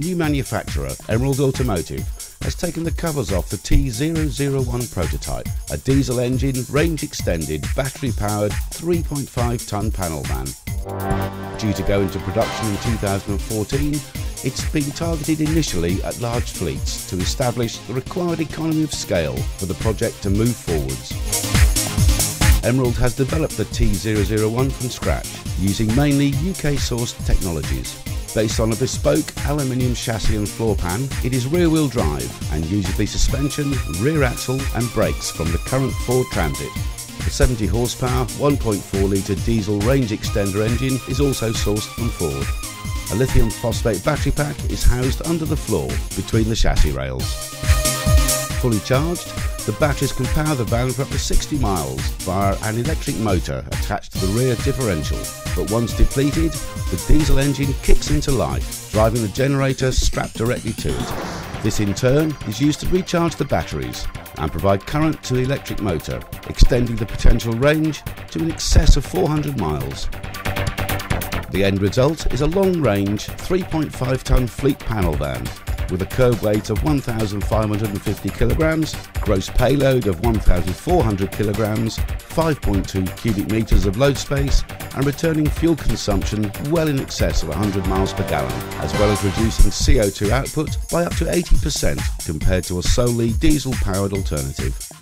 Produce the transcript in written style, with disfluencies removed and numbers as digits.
new manufacturer, Emerald Automotive, has taken the covers off the T-001 prototype, a diesel engine, range-extended, battery-powered, 3.5-ton panel van. Due to go into production in 2014, it's been targeted initially at large fleets to establish the required economy of scale for the project to move forwards. Emerald has developed the T-001 from scratch, using mainly UK-sourced technologies. Based on a bespoke aluminium chassis and floor pan, it is rear-wheel drive and uses the suspension, rear axle and brakes from the current Ford Transit. The 70 horsepower, 1.4 litre diesel range extender engine is also sourced from Ford. A lithium phosphate battery pack is housed under the floor between the chassis rails. Fully charged, the batteries can power the van for up to 60 miles via an electric motor attached to the rear differential. But once depleted, the diesel engine kicks into life, driving the generator strapped directly to it. This in turn is used to recharge the batteries and provide current to the electric motor, extending the potential range to in excess of 400 miles. The end result is a long-range 3.5-ton fleet panel van with a curb weight of 1,550 kilograms, gross payload of 1,400 kilograms, 5.2 cubic meters of load space, and returning fuel consumption well in excess of 100 miles per gallon, as well as reducing CO2 output by up to 80% compared to a solely diesel-powered alternative.